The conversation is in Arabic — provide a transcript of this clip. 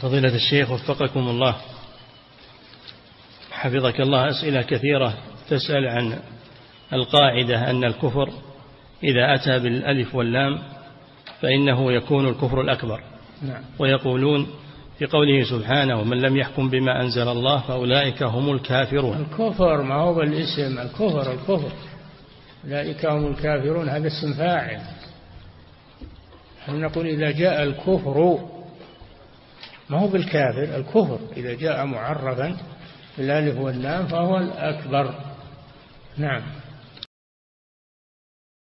فضيلة الشيخ وفقكم الله حفظك الله، أسئلة كثيرة تسأل عن القاعدة أن الكفر إذا أتى بالألف واللام فإنه يكون الكفر الأكبر. ويقولون في قوله سبحانه من لم يحكم بما أنزل الله فأولئك هم الكافرون. الكفر ما هو بالاسم، الكفر الكفر، أولئك هم الكافرون، هذا اسم فاعل. نقول إذا جاء الكفر ما هو بالكافر، الكفر إذا جاء معرفا بالألف واللام فهو الأكبر. نعم.